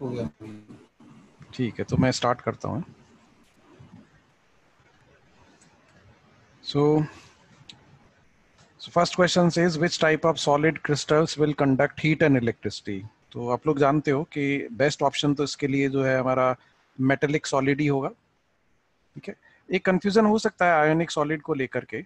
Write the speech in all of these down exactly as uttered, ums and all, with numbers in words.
हो गया। ठीक है, तो मैं स्टार्ट करता हूँ। So, so first question says which type of solid crystals will conduct heat and electricity? तो आप लोग जानते हो कि बेस्ट ऑप्शन तो इसके लिए जो है हमारा मेटेलिक सॉलिड ही होगा। ठीक है, एक कंफ्यूजन हो सकता है आयोनिक सॉलिड को लेकर के,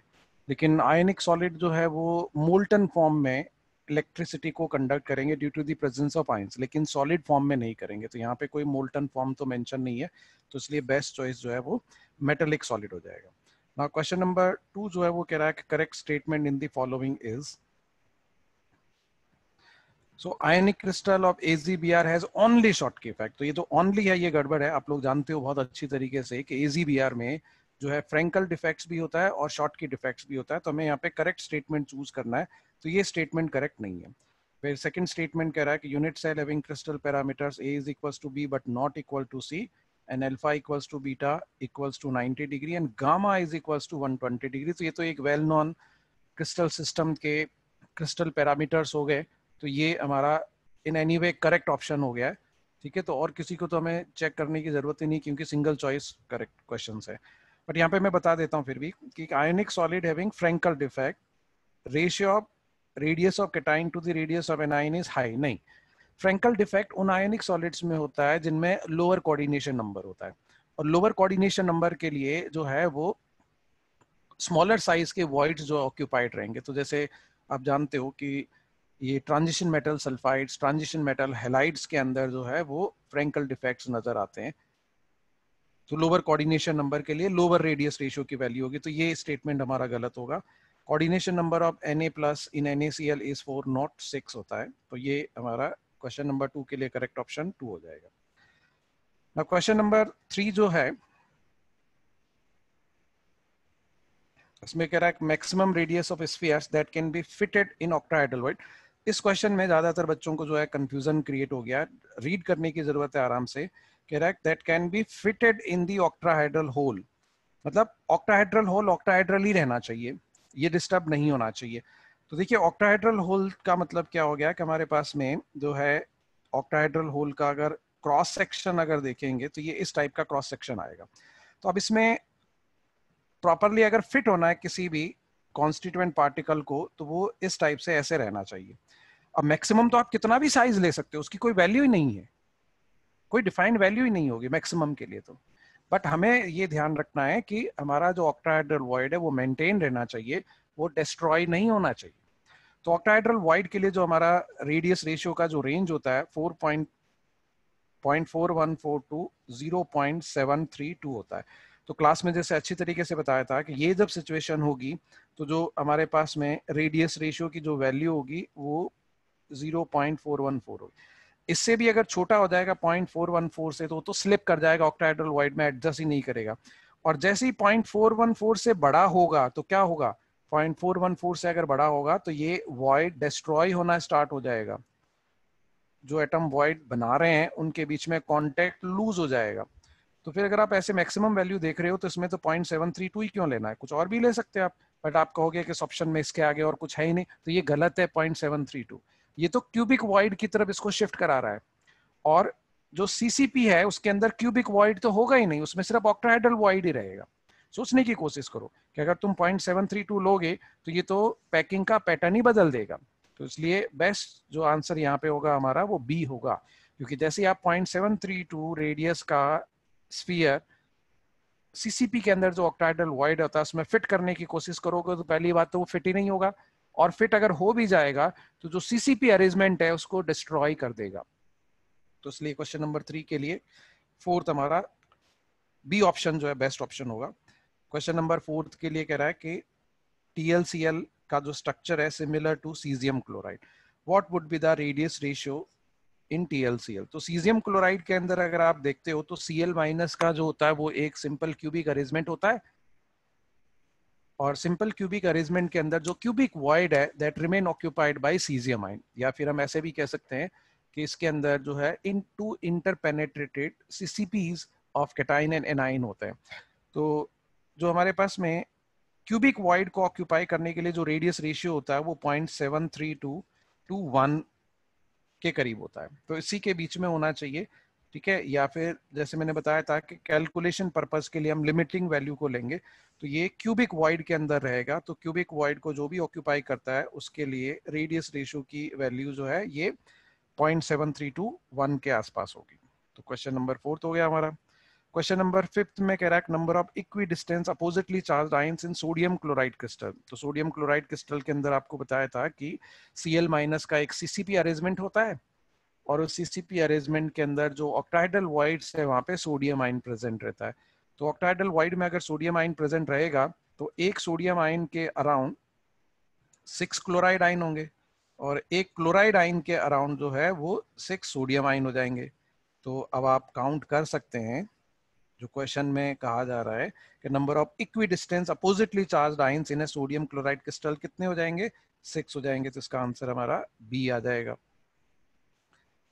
लेकिन आयोनिक सॉलिड जो है वो मोल्टन फॉर्म में इलेक्ट्रिसिटी को कंडक्ट करेंगे due to the presence of ions, लेकिन सॉलिड फॉर्म में नहीं करेंगे। तो यहाँ पे कोई मोल्टन फॉर्म तो मेंशन नहीं है, तो इसलिए बेस्ट चॉइस जो है वो मेटेलिक सॉलिड हो जाएगा। Now, question number two जो है वो कह रहा है कि correct statement in the following is, so ionic crystal of AgBr has only Schottky effect। तो ये जो only है ये गड़बड़ है। आप लोग जानते हो बहुत अच्छी तरीके से कि AgBr में जो है Frenkel defects भी होता है और Schottky defects भी होता है, तो हमें यहाँ पे correct statement चूज करना है। तो ये statement correct नहीं है। फिर second statement कह रहा है कि unit cell having crystal parameters A is equals to B but not equal to C and alpha equals to beta equals to ninety degree and gamma is equals to one twenty degree। तो ये तो एक well known crystal system के crystal parameters हो गए, तो ये हमारा in any way correct option हो गया है। ठीक है, तो और किसी को तो हमें चेक करने की जरूरत ही नहीं, क्योंकि सिंगल चॉइस करेक्ट क्वेश्चंस है। बट यहाँ पे मैं बता देता हूँ फिर भी कि ionic solid having Frenkel defect ratio of radius of cation to the radius of anion is high. नहीं, फ्रेंकल डिफेक्ट उन आयोनिक सॉलिड्स में होता है जिनमें लोअर कोऑर्डिनेशन नंबर होता है, और लोअर कोऑर्डिनेशन नंबर के लिए जो है वो स्मॉलर साइज के वॉइड्स जो ऑक्यूपाइड रहेंगे। तो जैसे आप जानते हो कि ये transition metal sulphides, transition metal halides के अंदर जो है वो फ्रेंकल डिफेक्ट्स नजर आते हैं। तो लोअर कोऑर्डिनेशन नंबर के लिए लोअर रेडियस रेशियो की वैल्यू होगी, तो ये स्टेटमेंट हमारा गलत होगा। Coordination number of N A plus in N A C L is four not six होता है, तो ये हमारा क्वेश्चन नंबर टू के लिए करेक्ट ऑप्शन टू हो जाएगा। क्वेश्चन नंबर थ्री जो है इसमें कह रहा है maximum radius of spheres that can be fitted in octahedral void. इस क्वेश्चन में ज्यादातर बच्चों को जो है कंफ्यूजन क्रिएट हो गया, रीड करने की जरूरत है आराम से। कह रहा है that can be fitted in the octahedral hole, मतलब ऑक्टाहेड्रल होल ऑक्टाहेड्रल ही रहना चाहिए, ये डिस्टर्ब नहीं होना चाहिए। तो देखिए ऑक्टाहेड्रल होल का मतलब क्या हो गया कि हमारे पास में जो है ऑक्टाहेड्रल होल का अगर क्रॉस सेक्शन अगर देखेंगे तो ये इस टाइप का क्रॉस सेक्शन आएगा। तो अब इसमें प्रॉपरली अगर फिट होना है किसी भी कॉन्स्टिट्यूएंट पार्टिकल को, तो वो इस टाइप से ऐसे रहना चाहिए। अब मैक्सिमम तो आप कितना भी साइज ले सकते हो, उसकी कोई वैल्यू ही नहीं है, कोई डिफाइंड वैल्यू ही नहीं होगी मैक्सिमम के लिए। तो बट हमें ये ध्यान रखना है कि हमारा जो ऑक्टाहेड्रल वॉइड है वो मेंटेन रहना चाहिए, वो डिस्ट्रॉय नहीं होना चाहिए। तो ऑक्टाहेड्रल वॉइड के लिए जो हमारा रेडियस रेशियो का जो रेंज होता है four point four one four to zero point seven three two होता है। तो क्लास में जैसे अच्छी तरीके से बताया था कि ये जब सिचुएशन होगी तो जो हमारे पास में रेडियस रेशियो की जो वैल्यू होगी वो zero point four one four होगी। इससे भी अगर छोटा हो जाएगा zero point four one four से तो तो स्लिप कर जाएगा, ऑक्टाहेड्रल वॉइड में एडजस्ट ही नहीं करेगा। और जैसे ही zero point four one four से बड़ा होगा तो क्या होगा, zero point four one four से अगर बड़ा होगा तो ये वॉइड डिस्ट्रॉय होना स्टार्ट हो जाएगा। जो एटम वॉइड बना रहे हैं उनके बीच में कांटेक्ट लूज हो जाएगा। तो फिर अगर आप ऐसे मैक्सिमम वैल्यू देख रहे हो तो इसमें तो zero point seven three two ही क्यों लेना है, कुछ और भी ले सकते हैं आप। बट आप कहोगे कि इस ऑप्शन में इसके आगे और कुछ है ही नहीं, तो ये गलत है। Zero point seven three two ये तो क्यूबिक वॉइड की तरफ इसको शिफ्ट करा रहा है, और जो सीसीपी है उसके अंदर क्यूबिक वॉइड तो होगा ही नहीं, उसमें सिर्फ ऑक्टाहेड्रल वॉइड ही रहेगा। सोचने की कोशिश करो कि अगर तुम zero point seven three two लोगे तो ये तो पैकिंग का पैटर्न ही बदल देगा। तो इसलिए बेस्ट जो आंसर यहाँ पे होगा हमारा वो बी होगा, क्योंकि जैसे आप zero point seven three two radius का स्फीयर सीसीपी के अंदर जो ऑक्टाहेड्रल वॉइड होता है उसमें फिट करने की कोशिश करोगे तो पहली बात तो वो फिट ही नहीं होगा, और फिट अगर हो भी जाएगा तो जो सीसीपी अरेंजमेंट है उसको डिस्ट्रॉय कर देगा। तो इसलिए क्वेश्चन नंबर थ्री के लिए फोर्थ हमारा बी ऑप्शन जो है बेस्ट ऑप्शन होगा। क्वेश्चन नंबर फोर्थ के लिए कह रहा है कि टीएलसीएल का जो स्ट्रक्चर है similar to caesium chloride, what would be the radius ratio in TLCL. तो सीजियम क्लोराइड के अंदर अगर आप देखते हो तो सीएल माइनस का जो होता है वो एक सिंपल क्यूबिक अरेंजमेंट होता है, और सिंपल क्यूबिक अरेंजमेंट के अंदर जो क्यूबिक वॉइड है that remain occupied by caesium ion, या फिर हम ऐसे भी कह सकते हैं कि इसके अंदर जो है in two interpenetrated CCPs of cation and anion होते हैं। तो जो हमारे पास में क्यूबिक वॉइड को ऑक्यूपाई करने के लिए जो रेडियस रेशियो होता है वो zero point seven three two two one के करीब होता है, तो इसी के बीच में होना चाहिए, ठीक है। या फिर जैसे मैंने बताया था कि कैलकुलेशन पर्पस के लिए हम लिमिटिंग वैल्यू को लेंगे तो ये क्यूबिक वॉइड के अंदर रहेगा, तो क्यूबिक वॉइड को जो भी ऑक्यूपाई करता है उसके लिए रेडियस रेशियो की वैल्यू जो है ये point seven three two one के आसपास होगी। तो क्वेश्चन नंबर फोर्थ हो गया हमारा। क्वेश्चन नंबर फिफ्थ में कह रहा है number of equidistance oppositely charge ions in sodium chloride crystal. तो सोडियम क्लोराइड क्रिस्टल के अंदर आपको बताया था कि Cl माइनस का एक सीसीपी अरेंजमेंट होता है और उस सीसीपी अरेंजमेंट के अंदर जो ऑक्टाइडल वाइड्स है वहाँ पे सोडियम आयन प्रेजेंट रहता है। तो ऑक्टाइडल वाइड में अगर सोडियम आयन प्रेजेंट रहेगा तो एक सोडियम आयन के अराउंड सिक्स क्लोराइड आयन होंगे और एक क्लोराइड आयन के अराउंड जो है वो सिक्स सोडियम आयन हो जाएंगे। तो अब आप काउंट कर सकते हैं जो क्वेश्चन में कहा जा रहा है कि number of equidistance oppositely charged ions in sodium chloride crystal कितने हो जाएंगे, सिक्स हो जाएंगे। तो इसका आंसर हमारा बी आ जाएगा।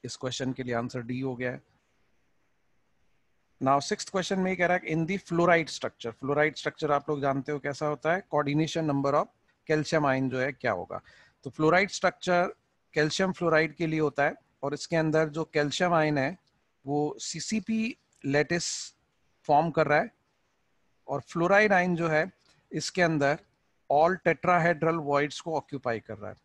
इस क्वेश्चन के लिए आंसर डी हो गया है। नाउ सिक्स्थ क्वेश्चन में कह रहा है in the fluoride structure. Fluoride structure आप लोग जानते हो कैसा होता है, coordination number of calcium ion जो है क्या होगा। तो फ्लोराइड स्ट्रक्चर कैल्शियम फ्लोराइड के लिए होता है और इसके अंदर जो कैल्शियम आयन है वो सीसीपी लैटिस फॉर्म कर रहा है और फ्लोराइड आयन जो है इसके अंदर ऑल टेट्राहेड्रल वॉइड्स को ऑक्यूपाई कर रहा है।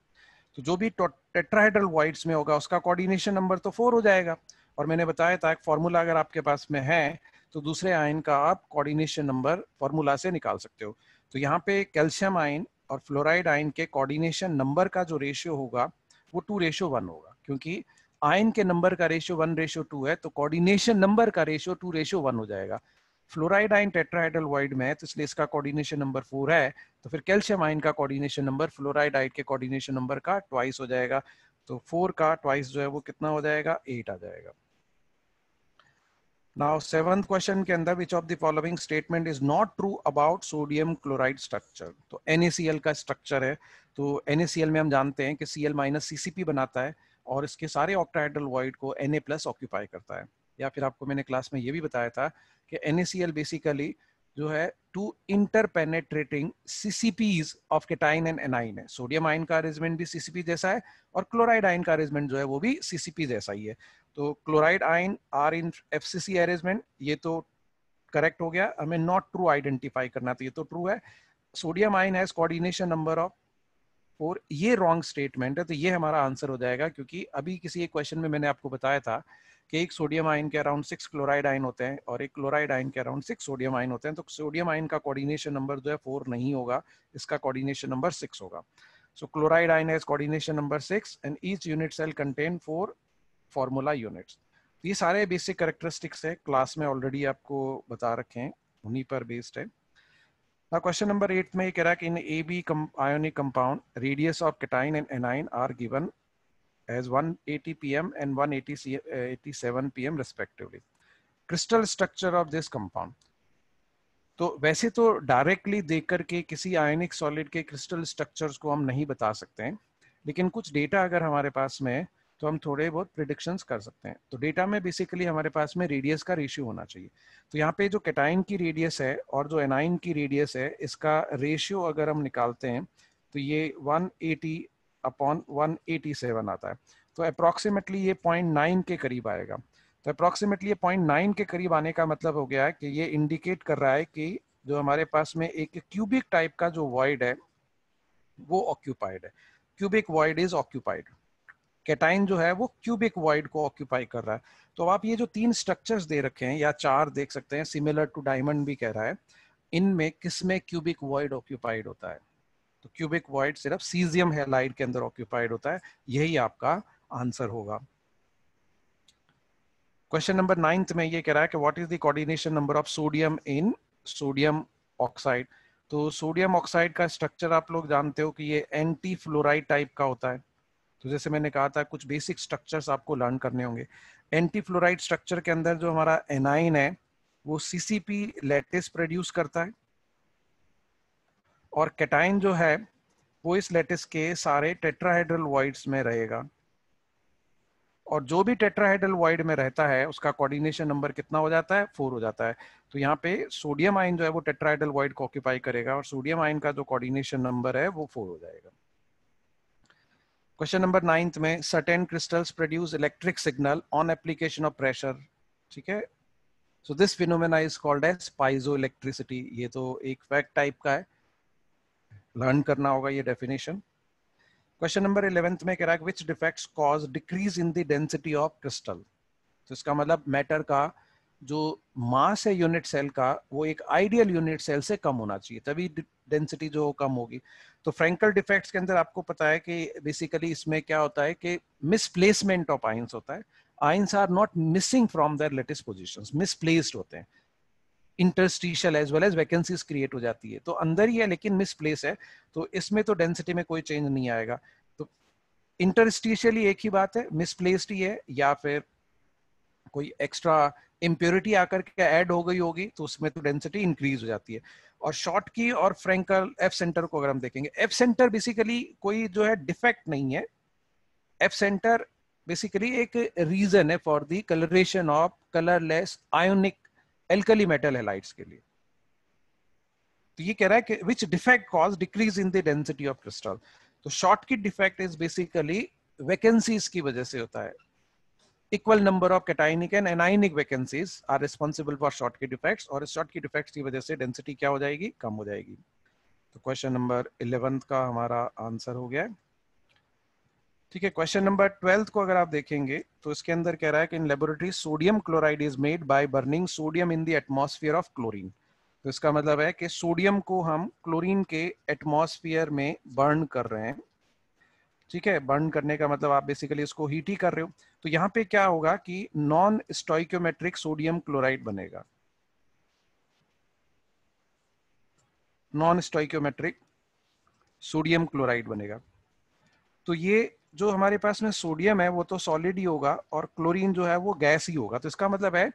तो जो भी टेट्राहेड्रल वॉइड्स में होगा उसका कोऑर्डिनेशन नंबर तो फोर हो जाएगा और मैंने बताया था फॉर्मूला अगर आपके पास में है तो दूसरे आयन का आप कोऑर्डिनेशन नंबर फॉर्मूला से निकाल सकते हो। तो यहाँ पे कैल्शियम आयन और फ्लोराइड आयन के कोऑर्डिनेशन नंबर का जो रेशियो होगा वो टू रेशियो वन होगा, क्योंकि आयन के नंबर का रेशियो वन रेशियो टू है तो कोऑर्डिनेशन नंबर का रेशियो टू रेशियो वन हो जाएगा। फ्लोराइड आयन टेट्राहेड्रल वॉइड में है तो इसलिए इसका कोऑर्डिनेशन नंबर फोर है, तो फिर कैल्शियम आयन का कोऑर्डिनेशन नंबर फ्लोराइड आयन के कोऑर्डिनेशन नंबर का ट्वाइस हो जाएगा। तो फोर का ट्वाइस जो है वो कितना हो जाएगा, एट आ जाएगा। नाउ सेवंथ क्वेश्चन के अंदर which of the following statement is not true about sodium chloride structure. तो NaCl का स्ट्रक्चर है, तो NaCl में हम जानते हैं कि Cl माइनस सीसीपी बनाता है और इसके सारे ऑक्टाहेड्रल वॉइड को Na प्लस ऑक्यूपाई करता है। या फिर आपको मैंने क्लास में ये भी बताया था कि NaCl बेसिकली जो है two interpenetrating CCPs of cation and anion है। सोडियम आयन का अरेंजमेंट भी सीसीपी जैसा है और क्लोराइड आयन का अरेंजमेंट जो है वो भी सीसीपी जैसा ही है। तो chloride ion are in FCC arrangement, ये तो करेक्ट हो गया, हमें नॉट ट्रू आइडेंटिफाई करना, तो ये तो ट्रू है। Sodium ion has coordination number of four, ये रॉन्ग स्टेटमेंट है, तो ये हमारा आंसर हो जाएगा, क्योंकि अभी किसी एक क्वेश्चन में मैंने आपको बताया था कि एक सोडियम आयन के अराउंड सिक्स क्लोराइड आयन होते हैं और एक क्लोराइड आयन के अराउंड सिक्स सोडियम आयन होते हैं। तो सोडियम आयन का कोऑर्डिनेशन नंबर जो है फोर नहीं होगा, इसका कोऑर्डिनेशन नंबर सिक्स होगा। So chloride ion has coordination number six and each unit cell contain four formula units. ये सारे बेसिक कैरेक्टरिस्टिक्स है, क्लास में ऑलरेडी आपको बता रखे हैं, उन्हीं पर बेस्ड है। क्वेश्चन नंबर एट में ये कह रहा है कि in A B ionic compound radius of cation and anion are given as one eighty P M and one eighty seven P M respectively, crystal structure of this compound. तो वैसे तो directly देख करके किसी आयोनिक सॉलिड के crystal structures को हम नहीं बता सकते हैं, लेकिन कुछ डेटा अगर हमारे पास में है तो हम थोड़े बहुत प्रिडिक्शंस कर सकते हैं। तो डेटा में बेसिकली हमारे पास में रेडियस का रेशियो होना चाहिए। तो यहाँ पे जो कैटाइन की रेडियस है और जो एनाइन की रेडियस है इसका रेशियो अगर हम निकालते हैं तो ये one eighty upon one eighty seven आता है, तो अप्रॉक्सीमेटली ये पॉइंट नाइन के करीब आएगा। तो अप्रॉक्सीमेटली ये पॉइंट नाइन के करीब आने का मतलब हो गया है कि ये इंडिकेट कर रहा है कि जो हमारे पास में एक क्यूबिक टाइप का जो वॉइड है वो ऑक्यूपाइड है। Cubic void is occupied, cation जो है वो क्यूबिक वॉइड को ऑक्यूपाई कर रहा है। तो आप ये जो तीन स्ट्रक्चर्स दे रखे हैं या चार देख सकते हैं, सिमिलर टू डायमंड भी कह रहा है, इनमें किसमें क्यूबिक वॉइड ऑक्यूपाइड होता है? तो क्यूबिक वॉइड सिर्फ सीजियम हैलाइड के अंदर ऑक्यूपाइड होता है, यही आपका आंसर होगा। क्वेश्चन नंबर नाइन्थ में ये कह रहा है कि what is the coordination number of sodium in sodium oxide. तो सोडियम ऑक्साइड का स्ट्रक्चर आप लोग जानते हो कि ये एंटी फ्लोराइड टाइप का होता है। तो जैसे मैंने कहा था कुछ बेसिक स्ट्रक्चर्स आपको लर्न करने होंगे। एंटी फ्लोराइड स्ट्रक्चर के अंदर जो हमारा एनाइन है वो सीसीपी लैटिस प्रोड्यूस करता है और कैटाइन जो है वो इस लैटिस के सारे टेट्राहेड्रल वॉइड्स में रहेगा और जो भी टेट्राहेड्रल वॉइड में रहता है उसका कोऑर्डिनेशन नंबर कितना हो जाता है, फोर हो जाता है। तो यहाँ पे सोडियम आयन जो है वो टेट्राहेड्रल वॉइड को ऑक्यूपाई करेगा और सोडियम आयन का जो कोऑर्डिनेशन नंबर है वो फोर हो जाएगा। क्वेश्चन नंबर नाइन्थ में certain crystals produce electric signal on application of pressure, ठीक है. So this phenomena is called as piezoelectricity. ये तो एक फैक्ट टाइप का है, लर्न करना होगा ये डेफिनेशन. क्वेश्चन नंबर इलेवेंथ में कह रहा है which defects cause decrease in the density of crystal. तो इसका मतलब मैटर का जो मास है यूनिट सेल का वो एक आइडियल यूनिट सेल से कम होना चाहिए, तभी डेंसिटी जो कम होगी. तो फ्रैंकल डिफेक्ट्स के अंदर आपको पता है कि बेसिकली इसमें क्या होता है कि मिसप्लेसमेंट ऑफ आयंस होता है. Ions are not missing from their lattice positions, misplaced होते हैं. Interstitial as well as vacancies create हो जाती है, तो अंदर ही है लेकिन मिसप्लेस है, तो इसमें तो डेंसिटी में कोई चेंज नहीं आएगा. तो इंटरस्टिशियली एक ही बात है, मिसप्लेस्ड ही है या फिर कोई एक्स्ट्रा इम्प्योरिटी आकर के ऐड हो गई होगी तो उसमें तो डेंसिटी इंक्रीज हो जाती है. और शॉर्ट की और फ्रैंकल एफ सेंटर को अगर हम देखेंगे, एफ सेंटर बेसिकली कोई जो है डिफेक्ट नहीं है. एफ सेंटर बेसिकली एक रीजन है for the colouration of colourless ionic alkali metal halides के लिए. तो ये कह रहा है कि which defect cause decrease in the density of crystal. तो Schottky defect is basically vacancies की वजह से होता है. Equal number of cationic and anionic vacancies are responsible for Schottky defects, और Schottky defects की वजह से डेंसिटी क्या हो जाएगी, कम हो जाएगी. तो क्वेश्चन नंबर इलेवेंथ का हमारा आंसर हो गया, ठीक है. क्वेश्चन नंबर ट्वेल्थ को अगर आप देखेंगे तो इसके अंदर कह रहा है कि in laboratory sodium chloride is made by burning sodium in the atmosphere of chlorine. तो इसका मतलब है कि सोडियम को हम क्लोरीन के एटमॉस्फेयर में बर्न कर रहे हैं, ठीक है. बर्न करने का मतलब आप बेसिकली इसको हीट ही कर रहे हो. तो यहाँ पे क्या होगा कि नॉन स्टोइकियोमेट्रिक सोडियम क्लोराइड बनेगा, नॉन स्टोइकियोमेट्रिक सोडियम क्लोराइड बनेगा. तो ये जो हमारे पास में सोडियम है वो तो सॉलिड ही होगा और क्लोरीन जो है वो गैस ही होगा. तो इसका मतलब है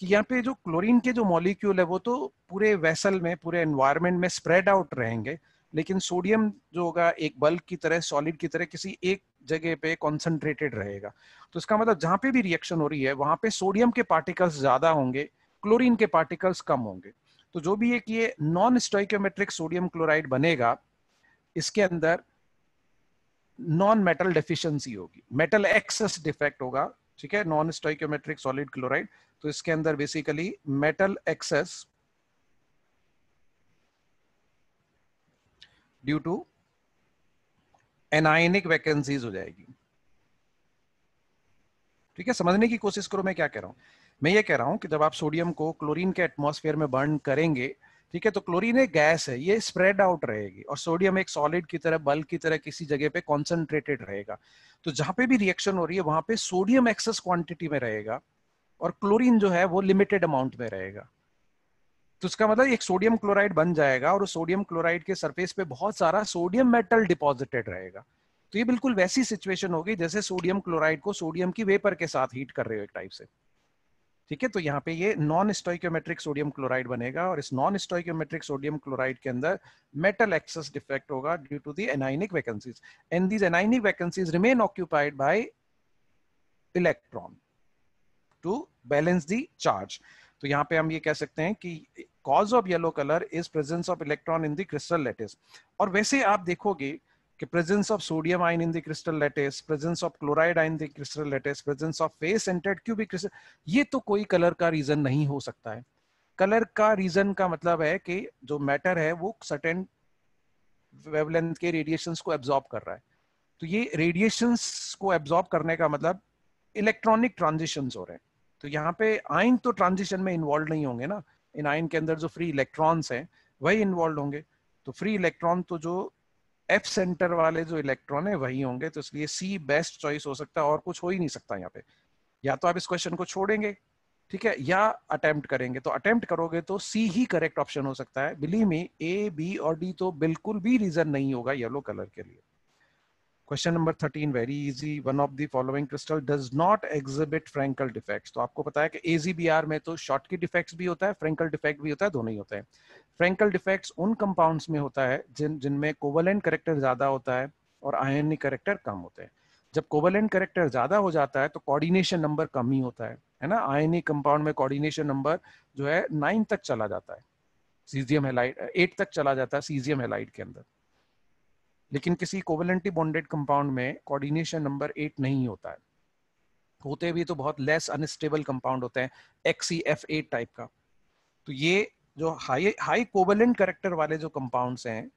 कि यहाँ पे जो क्लोरीन के जो मॉलिक्यूल है वो तो पूरे वेसल में, पूरे एनवायरमेंट में स्प्रेड आउट रहेंगे, लेकिन सोडियम जो होगा एक बल्क की तरह, सॉलिड की तरह किसी एक जगह पे कॉन्सेंट्रेटेड रहेगा. तो इसका मतलब जहाँ पे भी रिएक्शन हो रही है वहाँ पे सोडियम के पार्टिकल्स ज्यादा होंगे, क्लोरीन के पार्टिकल्स कम होंगे. तो जो भी एक ये नॉन स्टोइकियोमेट्रिक सोडियम क्लोराइड बनेगा, इसके अंदर नॉन मेटल डेफिशिएंसी होगी, मेटल एक्सेस डिफेक्ट होगा, ठीक है. नॉन स्टोइकियोमेट्रिक सॉलिड क्लोराइड, तो इसके अंदर basically metal excess due to anionic vacancies हो जाएगी, ठीक है. समझने की कोशिश करो मैं क्या कह रहा हूं. मैं ये कह रहा हूं कि जब आप सोडियम को क्लोरीन के एटमॉस्फेयर में बर्न करेंगे, ठीक है, तो क्लोरीन एक गैस है, ये स्प्रेड आउट रहेगी और सोडियम एक सॉलिड की तरह, बल्क की तरह किसी जगह पे कॉन्सेंट्रेटेड रहेगा. तो जहां पे भी रिएक्शन हो रही है वहां पे सोडियम एक्सेस क्वांटिटी में रहेगा और क्लोरीन जो है वो लिमिटेड अमाउंट में रहेगा. तो उसका मतलब एक सोडियम क्लोराइड बन जाएगा और उस सोडियम क्लोराइड के सरफेस पे बहुत सारा सोडियम मेटल डिपॉजिटेड रहेगा. तो ये बिल्कुल वैसी सिचुएशन होगी जैसे सोडियम क्लोराइड को सोडियम की वेपर के साथ हीट कर रहे हो एक टाइप से, ठीक है. तो यहाँ पे ये नॉन स्टोइकियोमेट्रिक सोडियम क्लोराइड बनेगा और इस नॉन स्टोइकियोमेट्रिक सोडियम क्लोराइड के अंदर मेटल एक्सेस डिफेक्ट होगा due to the anionic vacancies and these anionic vacancies remain occupied by electron to balance the charge. तो यहाँ पे हम ये कह सकते हैं कि cause of yellow colour is presence of electron in the crystal lattice. और वैसे आप देखोगे कि presence of sodium ion in the crystal lattice, presence of chloride ion in the crystal lattice, presence of face centred cubic crystal, ये तो कोई colour का reason नहीं हो सकता है. कलर का रीजन का मतलब है कि जो मैटर है वो सर्टेन वेवलेंथ के रेडिएशंस को एब्जॉर्ब कर रहा है. तो ये रेडिएशंस को एब्जॉर्ब करने का मतलब इलेक्ट्रॉनिक ट्रांजिशंस हो रहे हैं. तो यहाँ पे आयन तो ट्रांजिशन में इन्वॉल्व नहीं होंगे ना, इन आयन के अंदर जो फ्री इलेक्ट्रॉन्स हैं वही इन्वॉल्व होंगे. तो फ्री इलेक्ट्रॉन तो जो एफ सेंटर वाले जो इलेक्ट्रॉन है वही होंगे. तो इसलिए सी बेस्ट चॉइस हो सकता है और कुछ हो ही नहीं सकता यहाँ पे. या तो आप इस क्वेश्चन को छोड़ेंगे, ठीक है, या अटेम्प्ट करेंगे. तो अटेम्प्ट करोगे तो सी ही करेक्ट ऑप्शन हो सकता है. बिलीव मी, ए, बी और डी तो बिल्कुल भी रीजन नहीं होगा येलो कलर के लिए. Question number thirteen very easy. One of the following crystal does not exhibit Frenkel defects. तो आपको पता है कि एजीबीआर में तो शॉटकी डिफेक्ट्स भी होता है, फ्रैंकल डिफेक्ट भी होता है, दोनों ही होते हैं. फ्रैंकल डिफेक्ट्स उन कंपाउंड्स में होता है जिन जिनमें कोवेलेंट करेक्टर ज्यादा होता है और आयनिक करेक्टर कम होते हैं. जब कोवेलेंट करेक्टर ज्यादा हो जाता है तो कोऑर्डिनेशन नंबर कम ही होता है, है ना. आयनिक कंपाउंड में कोऑर्डिनेशन नंबर जो है नाइन तक चला जाता है, सीजियम हैलाइड एट तक चला जाता है सीजियम हैलाइड के अंदर. लेकिन किसी कोवेलेंटली बॉन्डेड कंपाउंड में कोऑर्डिनेशन नंबर एट नहीं होता है, होते भी तो बहुत लेस अनस्टेबल कंपाउंड होते हैं X C F eight type का। तो ये जो हाई हाई कोवेलेंट कैरेक्टर वाले जो कंपाउंड्स हैं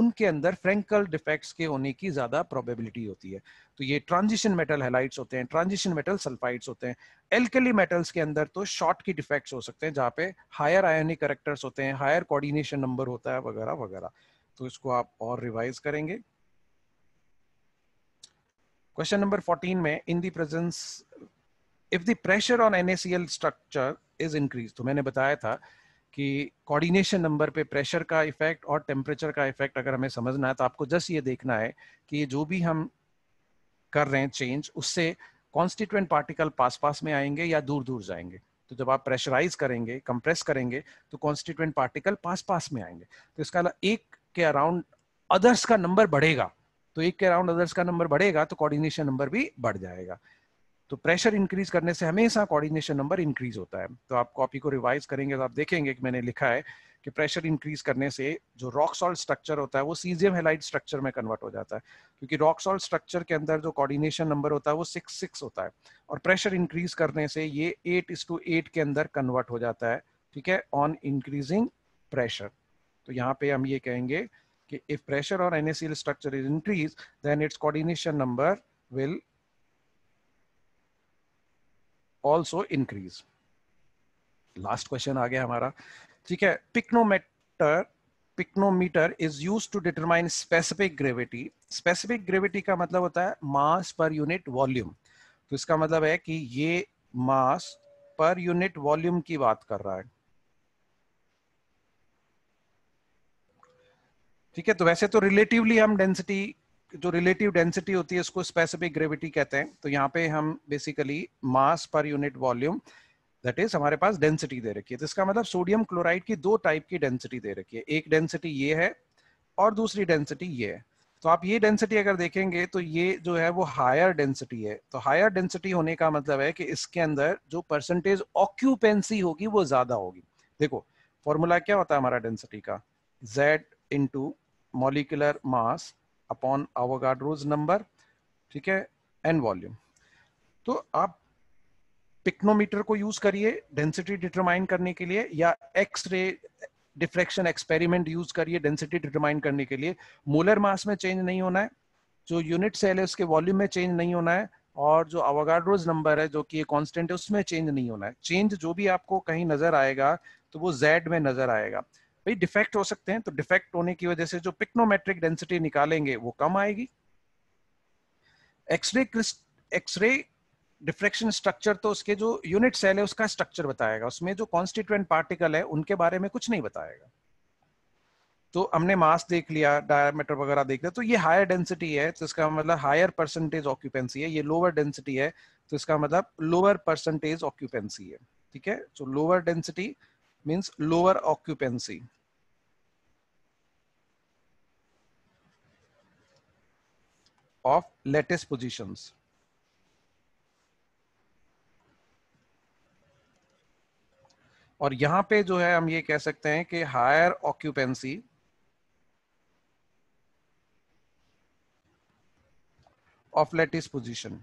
उनके अंदर फ्रैंकल डिफेक्ट्स के होने की ज्यादा प्रोबेबिलिटी होती है। तो ये ट्रांजिशन मेटल हैलाइड्स होते हैं, ट्रांजिशन मेटल सल्फाइड्स होते हैं। एल्कली मेटल्स के अंदर तो शॉर्ट की डिफेक्ट्स हो सकते हैं जहाँ पे हायर आयोनिक कैरेक्टर्स होते हैं, हायर कोऑर्डिनेशन नंबर होता है वगैरह वगैरह। तो इसको आप और रिवाइज करेंगे। क्वेश्चन नंबर फोर्टीन में in the presence if the pressure on N A C L structure is increase, तो मैंने बताया था कि कोऑर्डिनेशन नंबर पे प्रेशर का इफेक्ट और टेम्परेचर का इफेक्ट अगर हमें समझना है तो आपको जस्ट ये देखना है कि जो भी हम कर रहे हैं चेंज उससे कॉन्स्टिट्यूएंट पार्टिकल पास पास में आएंगे या दूर दूर जाएंगे। तो जब आप प्रेशराइज करेंगे, कंप्रेस करेंगे तो कॉन्स्टिट्यूएंट पार्टिकल पास पास में आएंगे। तो इसका एक के अराउंड अदर्स का नंबर बढ़ेगा, तो एक के अराउंड अदर्स का नंबर बढ़ेगा तो कोऑर्डिनेशन नंबर भी बढ़ जाएगा। तो प्रेशर इंक्रीज करने से हमेशा कोऑर्डिनेशन नंबर इंक्रीज होता है। तो आप कॉपी को रिवाइज करेंगे तो आप देखेंगे कि मैंने लिखा है कि प्रेशर इंक्रीज करने से जो रॉक सॉल्ट स्ट्रक्चर होता है वो सीजियम हैलाइड स्ट्रक्चर में कन्वर्ट हो जाता है, क्योंकि रॉक सॉल्ट स्ट्रक्चर के अंदर जो कोऑर्डिनेशन नंबर होता है वो सिक्स सिक्स होता है और प्रेशर इंक्रीज करने से ये एट इस टू एट के अंदर कन्वर्ट हो जाता है। ठीक है, ऑन इंक्रीजिंग प्रेशर। तो यहाँ पे हम ये कहेंगे कि इफ प्रेशर और N A C L structure is increase then its coordination number will also increase। Last question आ गया हमारा, ठीक है। Pycnometer pycnometer is used to determine specific gravity। Specific gravity का मतलब होता है मास पर यूनिट वॉल्यूम। तो इसका मतलब है कि ये मास पर यूनिट वॉल्यूम की बात कर रहा है। ठीक है, तो वैसे तो रिलेटिवली हम डेंसिटी, जो रिलेटिव डेंसिटी होती है उसको स्पेसिफिक ग्रेविटी कहते हैं। तो यहाँ पे हम basically mass per unit volume that is हमारे पास डेंसिटी दे रखी है। तो इसका मतलब सोडियम क्लोराइड की दो टाइप की डेंसिटी दे रखी है, एक डेंसिटी ये है और दूसरी डेंसिटी ये है। तो आप ये डेंसिटी अगर देखेंगे तो ये जो है वो हायर डेंसिटी है। तो हायर डेंसिटी होने का मतलब है कि इसके अंदर जो परसेंटेज ऑक्यूपेंसी होगी वो ज्यादा होगी। देखो फॉर्मूला क्या होता है हमारा डेंसिटी का, Z into molecular mass upon Avogadro's number, ठीक है, एंड वॉल्यूम। तो आप पिक्नोमीटर को यूज करिए डेंसिटी डिटरमाइन करने के लिए या एक्सरे डिफ्रेक्शन एक्सपेरिमेंट यूज करिए डेंसिटी डिटरमाइन करने के लिए। मोलर मास में चेंज नहीं होना है, जो यूनिट सेल है उसके वॉल्यूम में चेंज नहीं होना है और जो आवोगाड्रोज नंबर है जो कि ये कांस्टेंट है उसमें चेंज नहीं होना है। चेंज जो भी आपको कहीं नजर आएगा तो वो जेड में नजर आएगा। भाई डिफेक्ट हो सकते हैं, तो डिफेक्ट होने की वजह से जो पिक्नोमेट्रिक डेंसिटी निकालेंगे वो कम आएगी। एक्सरे एक्सरे डिफ्रेक्शन स्ट्रक्चर तो उसके जो यूनिट सेल है उसका स्ट्रक्चर बताएगा, उसमें जो कॉन्स्टिट्यूएंट पार्टिकल है उनके बारे में कुछ नहीं बताएगा। तो हमने मास देख लिया, डायमीटर वगैरह देख लिया, तो ये हायर डेंसिटी है तो इसका मतलब हायर परसेंटेज ऑक्यूपेंसी है। ये लोअर डेंसिटी है तो इसका मतलब लोअर परसेंटेज ऑक्यूपेंसी है। ठीक है, तो lower density means lower occupancy. Of lattice positions। और यहां पे जो है हम ये कह सकते हैं कि higher occupancy of lattice position.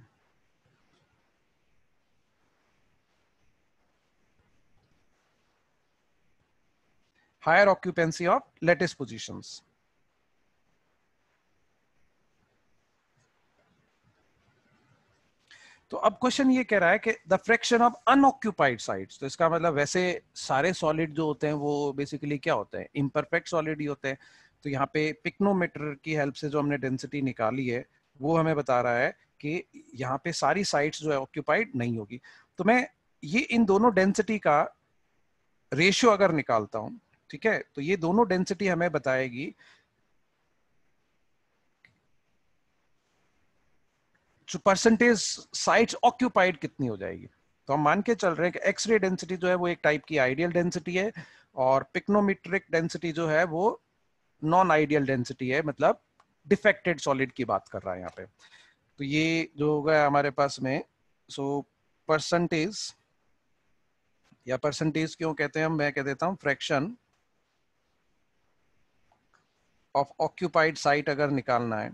Higher occupancy of lattice positions. तो अब क्वेश्चन ये कह रहा है कि the fraction of unoccupied sites. तो इसका मतलब वैसे सारे सॉलिड जो होते हैं वो बेसिकली क्या होते हैं, इम्परफेक्ट सॉलिड ही होते हैं। तो यहाँ पे पिक्नोमीटर की हेल्प से जो हमने डेंसिटी निकाली है वो हमें बता रहा है कि यहाँ पे सारी साइट्स जो है ऑक्यूपाइड नहीं होगी। तो मैं ये इन दोनों डेंसिटी का रेशियो अगर निकालता हूँ, ठीक है, तो ये दोनों डेंसिटी हमें बताएगी परसेंटेज साइट्स ऑक्यूपाइड कितनी हो जाएगी। तो हम मान के चल रहे हैं कि एक्सरे डेंसिटी जो है वो एक टाइप की आइडियल डेंसिटी है और पिक्नोमीट्रिक डेंसिटी जो है वो नॉन आइडियल डेंसिटी है, मतलब डिफेक्टेड सॉलिड की बात कर रहा है यहाँ पे। तो ये जो हो गया हमारे पास में, सो परसेंटेज या परसेंटेज क्यों कहते हैं हम, मैं कह देता हूँ फ्रैक्शन ऑफ ऑक्यूपाइड साइट अगर निकालना है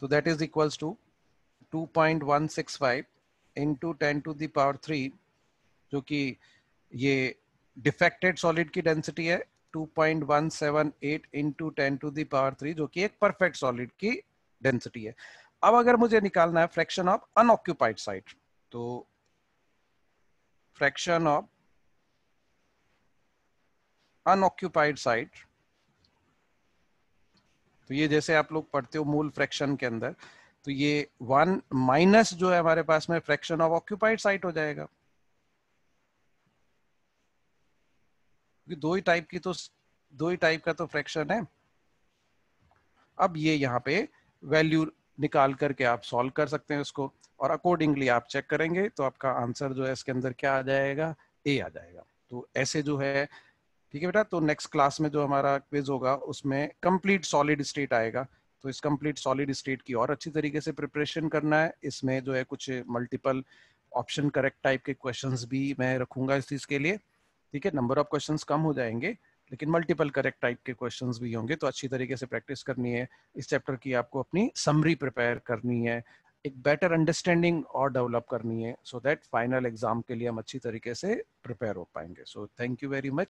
तो that is equals to two point one six five into ten to the power three, जो कि ये डिफेक्टेड सॉलिड की डेंसिटी है, two point one seven eight into ten to the power three, जो कि एक परफेक्ट सॉलिड की density है। अब अगर मुझे निकालना है फ्रैक्शन ऑफ अनऑक्यूपाइड साइट, तो फ्रैक्शन ऑफ अनऑक्यूपाइड साइट, तो ये जैसे आप लोग पढ़ते हो मूल फ्रैक्शन के अंदर, तो ये वन माइनस जो है हमारे पास में फ्रैक्शन ऑफ ऑक्यूपाइड साइट हो जाएगा, क्योंकि दो ही टाइप की तो दो ही टाइप का तो फ्रैक्शन है। अब ये यहाँ पे वैल्यू निकाल करके आप सॉल्व कर सकते हैं उसको, और अकॉर्डिंगली आप चेक करेंगे तो आपका आंसर जो है इसके अंदर क्या आ जाएगा, ए आ जाएगा। तो ऐसे जो है, ठीक है बेटा, तो नेक्स्ट क्लास में जो हमारा क्विज होगा उसमें कंप्लीट सॉलिड स्टेट आएगा, तो इस कंप्लीट सॉलिड स्टेट की और अच्छी तरीके से प्रिपरेशन करना है। इसमें जो है कुछ मल्टीपल ऑप्शन करेक्ट टाइप के क्वेश्चंस भी मैं रखूंगा इस चीज़ के लिए, ठीक है। नंबर ऑफ क्वेश्चंस कम हो जाएंगे लेकिन मल्टीपल करेक्ट टाइप के क्वेश्चंस भी होंगे, तो अच्छी तरीके से प्रैक्टिस करनी है। इस चैप्टर की आपको अपनी समरी प्रिपेयर करनी है, एक बेटर अंडरस्टैंडिंग और डेवलप करनी है, सो दैट फाइनल एग्जाम के लिए हम अच्छी तरीके से प्रिपेयर हो पाएंगे। So thank you very much.